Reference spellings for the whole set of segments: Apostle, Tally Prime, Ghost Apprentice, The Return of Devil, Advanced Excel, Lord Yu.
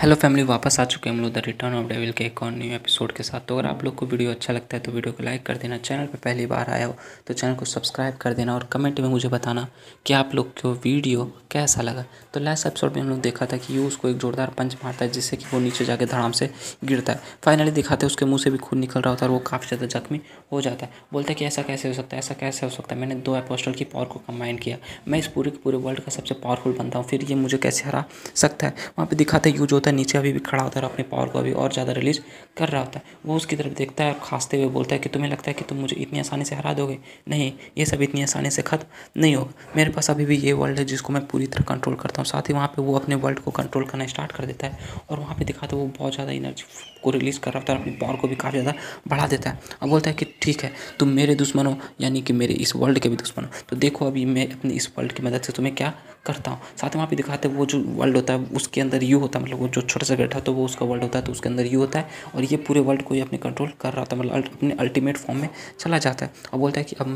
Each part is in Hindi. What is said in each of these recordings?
हेलो फैमिली, वापस आ चुके हम लोग द रिटर्न ऑफ डेविल के एक और न्यू एपिसोड के साथ। तो अगर आप लोग को वीडियो अच्छा लगता है तो वीडियो को लाइक कर देना, चैनल पर पहली बार आया हो तो चैनल को सब्सक्राइब कर देना और कमेंट में मुझे बताना कि आप लोग को वीडियो कैसा लगा। तो लास्ट एपिसोड में हम लोग देखा था कि यू उसको एक जोरदार पंच मारता है जिससे कि वो नीचे जाके धड़ाम से गिरता है। फाइनली दिखाते हैं उसके मुँह से भी खून निकल रहा होता है और वो काफ़ी ज़्यादा जख्मी हो जाता है। बोलता है कि ऐसा कैसे हो सकता है, ऐसा कैसे हो सकता है, मैंने 2 एपोस्टल की पावर को कंबाइन किया, मैं इस पूरे वर्ल्ड का सबसे पावरफुल बनता हूँ, फिर ये मुझे कैसे हरा सकता है। वहाँ पर दिखाते हैं यू जो नीचे अभी भी खड़ा होता है और अपने पावर को अभी और ज़्यादा रिलीज कर रहा होता है। वो उसकी तरफ देखता है और खांसते हुए बोलता है कि तुम्हें लगता है कि तुम मुझे इतनी आसानी से हरा दोगे? नहीं, ये सब इतनी आसानी से खत्म नहीं होगा। मेरे पास अभी भी ये वर्ल्ड है जिसको मैं पूरी तरह कंट्रोल करता हूँ। साथ ही वहाँ पे वो अपने वर्ल्ड को कंट्रोल करना स्टार्ट कर देता है और वहाँ पर दिखाते वो बहुत ज़्यादा एनर्जी को रिलीज़ कर रहा होता है, अपनी पावर को भी काफ़ी ज़्यादा बढ़ा देता है और बोलता है कि ठीक है, तुम मेरे दुश्मन हो, यानी कि मेरे इस वर्ल्ड के भी दुश्मन हो, तो देखो अभी मैं अपनी इस वर्ल्ड की मदद से तुम्हें क्या करता हूँ। साथ ही वहाँ पर दिखाते वो जो वर्ल्ड होता है उसके अंदर यू होता है, मतलब जो छोटा सा बैठा तो वो उसका वर्ल्ड होता है, तो उसके अंदर यू होता है और ये पूरे वर्ल्ड को ही अपने कंट्रोल कर रहा था, मतलब अपने अल्टीमेट फॉर्म में चला जाता है और बोलता है कि अब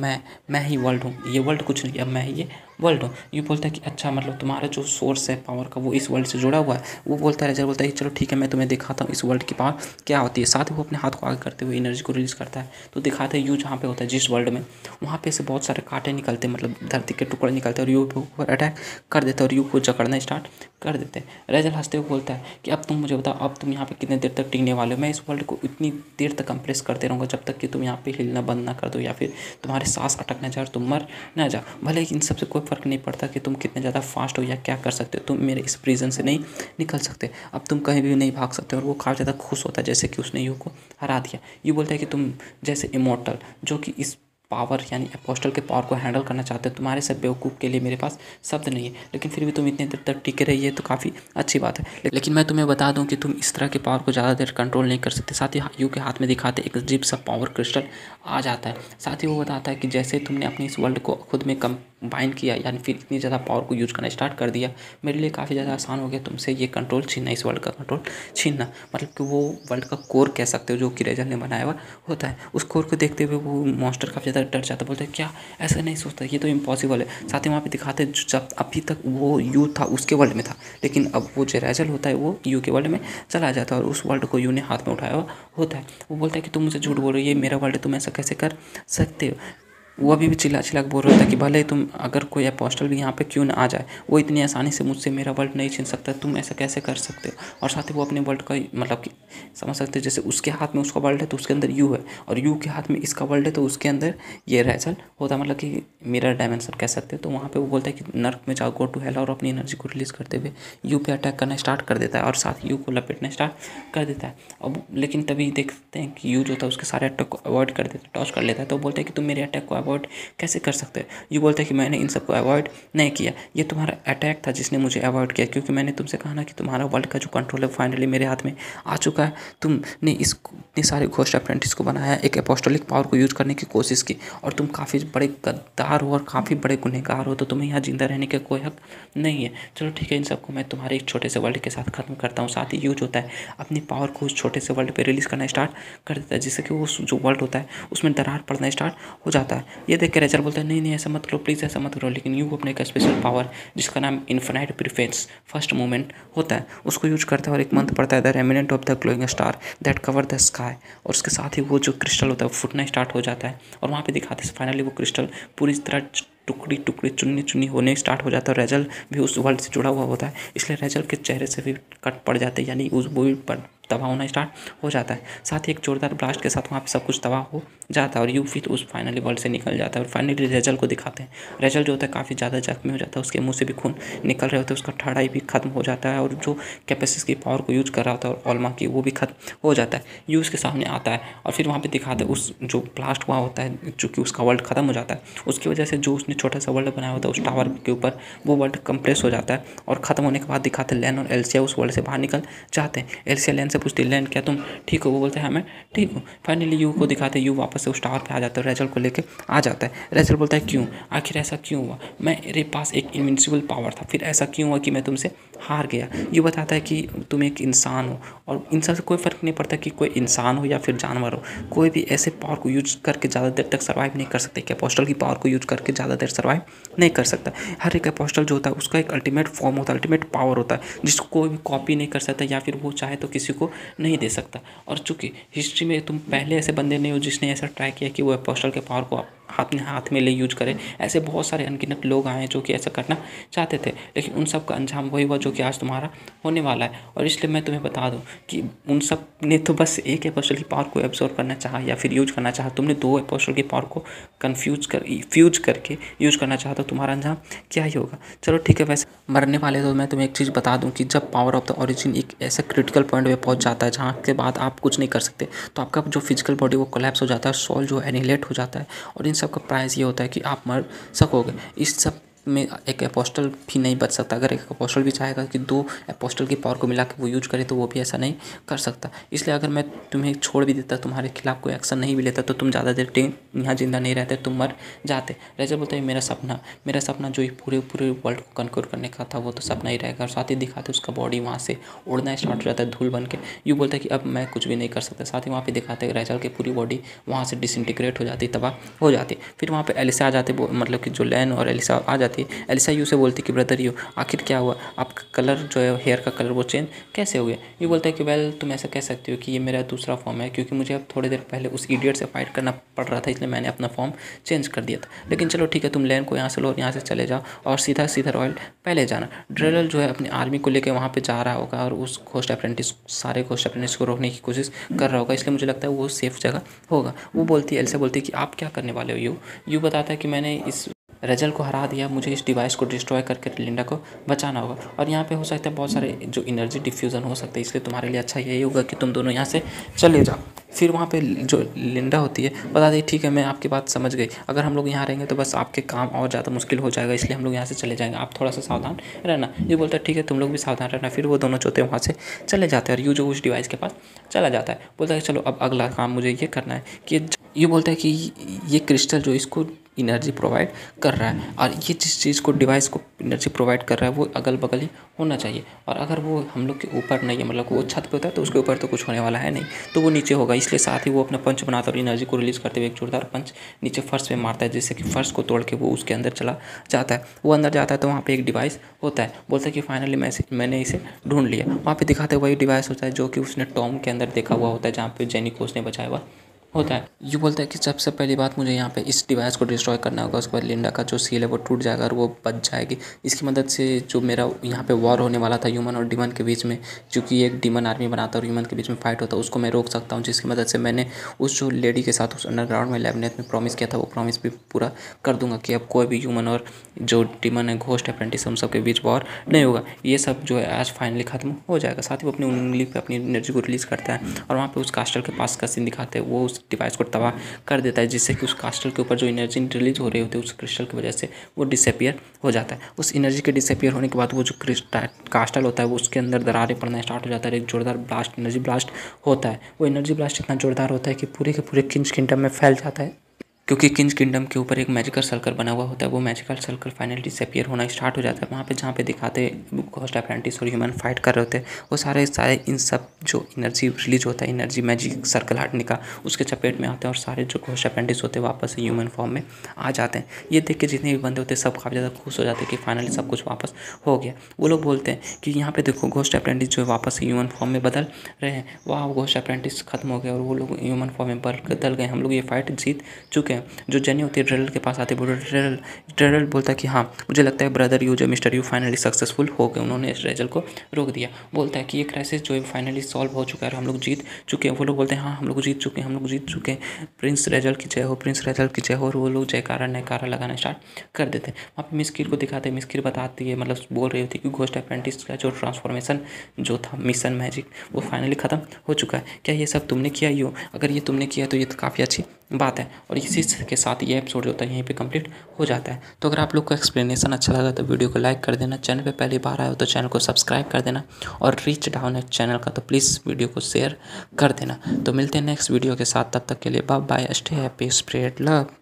मैं ही वर्ल्ड हूँ, ये वर्ल्ड कुछ नहीं, अब मैं ही ये वर्ल्ड हूँ। यू बोलता है कि अच्छा, मतलब तुम्हारा जो सोर्स है पावर का वो इस वर्ल्ड से जुड़ा हुआ है। वो बोलता है, बोलता है कि चलो ठीक है, मैं तुम्हें दिखाता हूँ इस वर्ल्ड की पावर क्या होती है। साथ ही वो अपने हाथ को आगे करते हुए एनर्जी को रिलीज़ करता है। तो दिखाते हैं यू जहाँ पे होता है, जिस वर्ल्ड में, वहाँ पर से बहुत सारे कांटे निकलते हैं, मतलब धरती के टुकड़े निकलते हैं और यू के ऊपर अटैक कर देते हैं और यू को जकड़ना स्टार्ट कर देते हैं। रेजल हंसते हुए बोलता है कि अब तुम मुझे बताओ, अब तुम यहाँ पे कितने देर तक टिकने वाले हो? मैं इस वर्ल्ड को इतनी देर तक कंप्रेस करते रहूँगा जब तक कि तुम यहाँ पे हिलना बंद ना कर दो या फिर तुम्हारे सांस अटक ना जाए और तुम मर ना जाओ। भले इन सबसे कोई फ़र्क नहीं पड़ता कि तुम कितने ज़्यादा फास्ट हो या क्या कर सकते हो, तुम मेरे इस प्रिजन से नहीं निकल सकते, अब तुम कहीं भी नहीं भाग सकते। और वो काफ़ी ज़्यादा खुश होता है जैसे कि उसने यू को हरा दिया। यू बोलता है कि तुम जैसे इमॉर्टल जो कि इस पावर यानी अपोस्टल के पावर को हैंडल करना चाहते हो, तुम्हारे सब बेवकूफ़ के लिए मेरे पास शब्द नहीं है, लेकिन फिर भी तुम इतने देर तक टिके रहिए तो काफ़ी अच्छी बात है, लेकिन मैं तुम्हें बता दूं कि तुम इस तरह के पावर को ज़्यादा देर कंट्रोल नहीं कर सकते। साथ ही यू के हाथ में दिखाते एक अजीब सा पावर क्रिस्टल आ जाता है। साथ ही वो बताता है कि जैसे तुमने अपने इस वर्ल्ड को खुद में कंबाइन किया यानी फिर इतनी ज़्यादा पावर को यूज़ करना स्टार्ट कर दिया, मेरे लिए काफ़ी ज़्यादा आसान हो गया तुमसे ये कंट्रोल छीनना, इस वर्ल्ड का कंट्रोल छीनना, मतलब कि वो वर्ल्ड का कोर कह सकते हो जो कि रेजल ने बनाया हुआ होता है। उस कोर को देखते हुए वो मॉन्स्टर काफ़ी डर जाता है, बोलता है क्या, ऐसा नहीं सोचता, ये तो इम्पॉसिबल है। साथ ही वहाँ पे दिखाते हैं जब अभी तक वो यू था उसके वर्ल्ड में था, लेकिन अब वो जो रेजल होता है वो यू के वर्ल्ड में चला जाता है और उस वर्ल्ड को यू ने हाथ में उठाया हुआ होता है। वो बोलता है कि तुम मुझे झूठ बोल रहे हो, ये मेरा वर्ल्ड है, तुम ऐसा कैसे कर सकते हो? वो अभी भी चिल्ला चिल्ला बोल रहा था कि भले तुम अगर कोई अपोस्टल भी यहाँ पे क्यों ना आ जाए, वो इतनी आसानी से मुझसे मेरा वर्ल्ड नहीं छीन सकता, तुम ऐसा कैसे कर सकते हो? और साथ ही वो अपने वर्ल्ड का मतलब कि समझ सकते हो जैसे उसके हाथ में उसका वर्ल्ड है तो उसके अंदर यू है और यू के हाथ में इसका वर्ल्ड है तो उसके अंदर ये रेजल होता, मतलब कि मिरर डायमेंशन कह सकते हो। तो वहाँ पर वो बोलता है कि नर्क में जाओ, गो टू हेल, और अपनी एनर्जी को रिलीज़ करते हुए यू पे अटैक करना स्टार्ट कर देता है और साथ यू को लपेटना स्टार्ट कर देता है। अब लेकिन तभी देखते हैं कि यू जो था उसके सारे अटैक को अवॉइड कर देता है, टॉस कर लेता है। तो बोलता है कि तुम मेरे अटैक को अवॉइड कैसे कर सकते हो? यू बोलता है कि मैंने इन सब को अवॉइड नहीं किया, ये तुम्हारा अटैक था जिसने मुझे अवॉइड किया, क्योंकि मैंने तुमसे कहा ना कि तुम्हारा वर्ल्ड का जो कंट्रोल है फाइनली मेरे हाथ में आ चुका है। तुमने इस इतने सारे घोस्ट अप्रेंटिस को बनाया, एक एपोस्टोलिक पावर को यूज़ करने की कोशिश की और तुम काफ़ी बड़े गद्दार हो और काफ़ी बड़े गुनहगार हो, तो तुम्हें यहाँ जिंदा रहने का कोई हक नहीं है। चलो ठीक है, इन सबको मैं तुम्हारे एक छोटे से वर्ल्ड के साथ ख़त्म करता हूँ। साथ ही यूज होता है अपनी पावर को उस छोटे से वर्ल्ड पर रिलीज़ करना स्टार्ट कर देता है जिससे कि वो जो वर्ल्ड होता है उसमें दरार पड़ना स्टार्ट हो जाता है। ये देख के रेजल बोलता है नहीं नहीं ऐसा मत करो, प्लीज़ ऐसा मत करो, लेकिन यू अपने एक स्पेशल पावर जिसका नाम इन्फिनाइट प्रेजेंस फर्स्ट मोमेंट होता है उसको यूज करता है और एक मंत्र पड़ता है the remnant of the glowing star that cover the sky, और उसके साथ ही वो जो क्रिस्टल होता है वो फूटना स्टार्ट हो जाता है और वहाँ पे दिखाते हैं फाइनली वो क्रिस्टल पूरी तरह टुकड़ी टुकड़ी चुन्नी चुन्नी होने स्टार्ट हो जाता है और रेजल भी उस वर्ल्ड से जुड़ा हुआ होता है, इसलिए रेजल के चेहरे से भी कट पड़ जाते हैं यानी उस बॉडी पर तबाह होना स्टार्ट हो जाता है। साथ ही एक जोरदार ब्लास्ट के साथ वहाँ पे सब कुछ तबाह हो जाता है और यू फिर उस फाइनली वर्ल्ड से निकल जाता है। और फाइनली रेजल को दिखाते हैं, रेजल जो होता है काफ़ी ज़्यादा जख्मी हो जाता है, उसके मुंह से भी खून निकल रहे होते हैं, उसका ठड़ाई भी खत्म हो जाता है और जो कैपेसिस की पावर को यूज़ कर रहा होता है और ऑलमा की वो भी खत्म हो जाता है। यू उसके सामने आता है और फिर वहाँ पर दिखाते हैं उस जो ब्लास्ट हुआ होता है चूँकि उसका वर्ल्ड खत्म हो जाता है, उसकी वजह से जो उसने छोटा सा वर्ल्ड बनाया होता है उस टावर के ऊपर वो वर्ल्ड कंप्रेस हो जाता है और ख़त्म होने के बाद दिखाते हैं लैन और एल्सिया उस वर्ल्ड से बाहर निकल जाते हैं। एल्सिया लैन से पूछती है लैन क्या तुम ठीक हो, वो बोलता है हाँ मैं ठीक हूँ। फाइनली यू को दिखाते हैं, यू वापस से उस टावर पे आ जाता है, रेजल को लेके आ जाता है। रेजल बोलता है क्यों, आखिर ऐसा क्यों हुआ, मेरे पास एक इनविंसिबल पावर था, फिर ऐसा क्यों हुआ कि मैं तुमसे हार गया। यू बताता है कि तुम एक इंसान हो और इंसान से कोई फ़र्क नहीं पड़ता कि कोई इंसान हो या फिर जानवर हो, कोई भी ऐसे पावर को यूज़ करके ज़्यादा देर तक सर्वाइव नहीं कर सकते कि अपोस्टल की पावर को यूज़ करके ज़्यादा देर सर्वाइव नहीं कर सकता। हर एक अपोस्टल जो होता है उसका एक अल्टीमेट फॉर्म होता है, अल्टीमेट पावर होता है जिसको कोई भी कॉपी नहीं कर सकता या फिर वो चाहे तो किसी को नहीं दे सकता। और चूँकि हिस्ट्री में तुम पहले ऐसे बंदे नहीं हो जिसने ऐसा ट्राई किया कि वो अपोस्टल के पावर को हाथ में ले यूज करें, ऐसे बहुत सारे अनगिनत लोग आए हैं जो कि ऐसा करना चाहते थे, लेकिन उन सब का अंजाम वही हुआ जो कि आज तुम्हारा होने वाला है। और इसलिए मैं तुम्हें बता दूं कि उन सब ने तो बस एक एपोस्टल की पावर को एब्जॉर्व करना चाहा या फिर यूज करना चाहा, तुमने दो एपोस्टल की पावर को फ्यूज करके यूज करना चाहा तो तुम्हारा अंजाम क्या ही होगा। चलो ठीक है, वैसे मरने वाले तो मैं तुम्हें एक चीज़ बता दूँ कि जब पावर ऑफ द ऑरिजिन एक ऐसा क्रिटिकल पॉइंट पर पहुँच जाता है जहाँ के बाद आप कुछ नहीं कर सकते, तो आपका जो फिजिकल बॉडी वो कोलैप्स हो जाता है, सोल जो एनिहिलेट हो जाता है, और इन सबका प्राइस ये होता है कि आप मर सकोगे। इस सब में एक अपोस्टल भी नहीं बच सकता। अगर एक अपोस्टल भी चाहेगा कि दो अपोस्टल की पावर को मिला के वो यूज करे तो वो भी ऐसा नहीं कर सकता। इसलिए अगर मैं तुम्हें छोड़ भी देता, तुम्हारे खिलाफ कोई एक्शन नहीं भी लेता, तो तुम ज़्यादा देर यहाँ जिंदा नहीं रहते, तुम मर जाते। रेजर बोलते हैं मेरा सपना जो पूरे वर्ल्ड को कन्क्योर करने का था वो तो सपना ही रहेगा। और साथ ही दिखाते उसका बॉडी वहाँ से उड़ना स्टार्ट हो जाता है धूल बन के। यूँ बोलता है कि अब मैं कुछ भी नहीं कर सकता। साथ ही वहाँ पर दिखाते हैं रेजर की पूरी बॉडी वहाँ से डिसइंटीग्रेट हो जाती, तबाह हो जाती। फिर वहाँ पर एलिसा आ जाते, मतलब कि जो लैन और एलिसा आ जाती। एलिसा यू से बोलती कि ब्रदर यू आखिर क्या हुआ, आपका कलर जो है हेयर का कलर वो चेंज कैसे हो गया। यू बोलता है कि वेल तुम ऐसा कह सकते हो कि ये मेरा दूसरा फॉर्म है, क्योंकि मुझे अब थोड़ी देर पहले उस इडियट से फाइट करना पड़ रहा था इसलिए मैंने अपना फॉर्म चेंज कर दिया था। लेकिन चलो ठीक है, तुम लैन को यहाँ से लो, यहाँ से चले जाओ और सीधा रॉयल पहले जाना। ड्रेलल जो है अपनी आर्मी को लेकर वहाँ पर जा रहा होगा और उस घोस्ट अप्रेंटिस सारे घोस्ट अप्रेंटिस को रोकने की कोशिश कर रहा होगा, इसलिए मुझे लगता है वो सेफ जगह होगा। वो बोलती है, एलिसा बोलती है कि आप क्या करने वाले हो। यू बताता है कि मैंने इस रेजल को हरा दिया, मुझे इस डिवाइस को डिस्ट्रॉय करके लिंडा को बचाना होगा। और यहाँ पे हो सकता है बहुत सारे जो एनर्जी डिफ्यूज़न हो सकते हैं, इसलिए तुम्हारे लिए अच्छा यही होगा कि तुम दोनों यहाँ से चले जाओ। फिर वहाँ पे जो लिंडा होती है बता दी ठीक है मैं आपकी बात समझ गई, अगर हम लोग यहाँ रहेंगे तो बस आपके काम और ज़्यादा मुश्किल हो जाएगा, इसलिए हम लोग यहाँ से चले जाएंगे, आप थोड़ा सा सावधान रहना। ये बोलता है ठीक है तुम लोग भी सावधान रहना। फिर वो दोनों चौथे वहाँ से चले जाते हैं और यू जो उस डिवाइस के पास चला जाता है, बोलता है चलो अब अगला काम मुझे ये करना है कि ये बोलता है कि ये क्रिस्टल जो इसको एनर्जी प्रोवाइड कर रहा है और ये जिस चीज़ को डिवाइस को एनर्जी प्रोवाइड कर रहा है वो अगल बगल ही होना चाहिए, और अगर वो हम लोग के ऊपर नहीं है, मतलब वो छत पे होता है तो उसके ऊपर तो कुछ होने वाला है नहीं, तो वो नीचे होगा। इसलिए साथ ही वो अपना पंच बनाता है और एनर्जी को रिलीज़ करते हुए एक जोरदार पंच नीचे फर्श पे मारता है, जिससे कि फर्श को तोड़ के वो उसके अंदर चला जाता है। वो अंदर जाता है तो वहाँ पर एक डिवाइस होता है, बोलता है कि फाइनली मैंने इसे ढूंढ लिया। वहाँ पर दिखाते वही डिवाइस होता है जो कि उसने टॉम के अंदर देखा हुआ होता है, जहाँ पर जेनी को उसने बचाया हुआ होता है। ये बोलता है कि सबसे पहली बात मुझे यहाँ पे इस डिवाइस को डिस्ट्रॉय करना होगा, उसके बाद लिंडा का जो सील है वो टूट जाएगा और वो बच जाएगी। इसकी मदद से जो मेरा यहाँ पे वॉर होने वाला था ह्यूमन और डिमन के बीच में, क्योंकि एक डिमन आर्मी बनाता और ह्यूमन के बीच में फाइट होता है, उसको मैं रोक सकता हूँ, जिसकी मदद से मैंने उस जो लेडी के साथ उस अंडरग्राउंड में लैबिनेथ में प्रॉमिस किया था वो प्रॉमिस भी पूरा कर दूंगा कि अब कोई भी ह्यूमन और जो डिमन है घोस्ट अप्रेंटिस उन सबके बीच वॉर नहीं होगा, ये सब जो है आज फाइनली खत्म हो जाएगा। साथ ही वो अपनी उंगली पर अपनी एनर्जी को रिलीज़ करता है और वहाँ पर उस कास्टल के पास का सीन दिखाते हैं, वो डिवाइस को तबाह कर देता है, जिससे कि उस क्रिस्टल के ऊपर जो एनर्जी रिलीज हो रही होती है उस क्रिस्टल की वजह से वो डिसअपियर हो जाता है। उस एनर्जी के डिसअपियर होने के बाद वो जो क्रिस्टल होता है वो उसके अंदर दरारें पड़ना स्टार्ट हो जाता है, एक जोरदार ब्लास्ट एनर्जी ब्लास्ट होता है। वो एनर्जी ब्लास्ट इतना जोरदार होता है कि पूरे के पूरे किंच किंगडम में फैल जाता है, क्योंकि किंज किंगडम के ऊपर एक मैजिकल सर्कल बना हुआ होता है, वो मैजिकल सर्कल फाइनली डिसअपियर होना स्टार्ट हो जाता है। वहाँ पे जहाँ पे दिखाते घोस्ट अप्रेंटिस और ह्यूमन फाइट कर रहे होते हैं, वो सारे इन सब जो एनर्जी रिलीज होता है एनर्जी मैजिक सर्कल हटने का उसके चपेट में आते हैं और सारे जो घोस्ट अप्रेंटिस होते हैं वापस ह्यूमन फॉर्म में आ जाते हैं। ये देख के जितने भी बंदे होते हैं सब काफ़ी ज़्यादा खुश हो जाते हैं कि फाइनली सब कुछ वापस हो गया। वो लोग बोलते हैं कि यहाँ पे देखो घोस्ट अप्रेंटिस जो है वापस ह्यूमन फॉर्म में बदल रहे हैं, वहाँ घोस्ट अप्रेंटिस खत्म हो गया और वो लोग ह्यूमन फॉर्म में बदल गए, हम लोग ये फाइट जीत चुके हैं। जो जेनी होती है ड्रेलल के पास आते, ड्रेलल बोलता है कि हाँ मुझे लगता है ब्रदर यू जो मिस्टर यू फाइनली सक्सेसफुल हो गए, उन्होंने इस रेजल को रोक दिया। बोलता है कि ये क्राइसिस जो है फाइनली सॉल्व हो चुका है, हम लोग जीत चुके हैं। वो लोग बोलते हैं हाँ हम लोग जीत चुके हैं, प्रिंस रेजल की जय हो, प्रिंस रेजल की जय हो। और वो लोग जयकारा नयकारा लगाना स्टार्ट कर देते हैं। वहाँ पर मिस्किर को दिखाते हैं, मिस्किर बताती है, मतलब बोल रही होती है कि घोस्ट अप्रेंटिस का जो ट्रांसफॉर्मेशन जो था मिशन मैजिक वो फाइनली खत्म हो चुका है, क्या ये सब तुमने किया यू, अगर ये तुमने किया तो ये काफ़ी अच्छी बात है। और इसी के साथ ये एपिसोड जो होता है यहीं पे कंप्लीट हो जाता है। तो अगर आप लोग को एक्सप्लेनेशन अच्छा लगा तो वीडियो को लाइक कर देना, चैनल पे पहली बार आए हो तो चैनल को सब्सक्राइब कर देना, और रीच डाउन है चैनल का तो प्लीज़ वीडियो को शेयर कर देना। तो मिलते हैं नेक्स्ट वीडियो के साथ, तब तक के लिए bye bye, stay happy, spread love.